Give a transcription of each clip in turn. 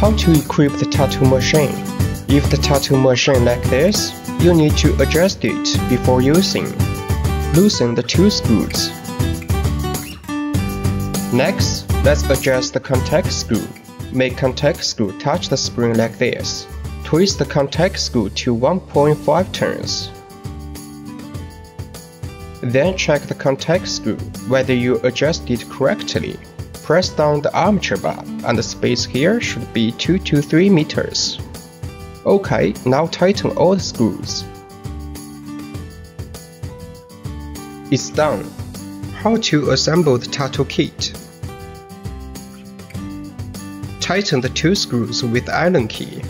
how to equip the tattoo machine. If the tattoo machine like this, you need to adjust it before using. Loosen the two screws. Next, let's adjust the contact screw. Make contact screw touch the spring like this. Twist the contact screw to 1.5 turns. Then check the contact screw whether you adjust it correctly. Press down the armature bar, and the space here should be 2 to 3 meters. OK, now tighten all the screws. It's done. How to assemble the tattoo kit? Tighten the two screws with Allen key.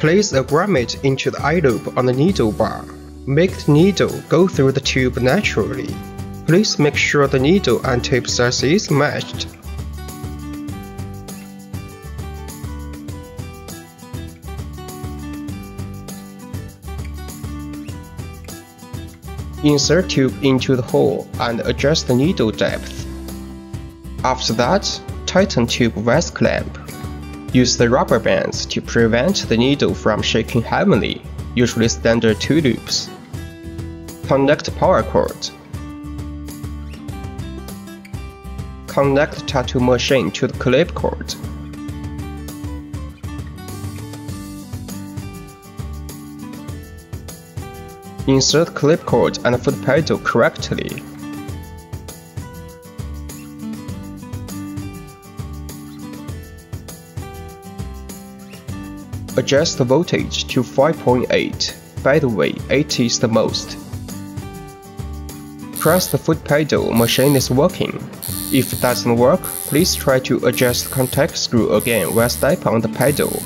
Place a grommet into the eye-loop on the needle bar. Make the needle go through the tube naturally. Please make sure the needle and tip size is matched. Insert tube into the hole and adjust the needle depth. After that, tighten tube vest clamp. Use the rubber bands to prevent the needle from shaking heavily, usually standard 2 loops. Connect power cord. Connect the tattoo machine to the clip cord. Insert clip cord and foot pedal correctly. Adjust the voltage to 5.8, by the way, 8 is the most. Press the foot pedal, machine is working. If it doesn't work, please try to adjust the contact screw again while step on the pedal.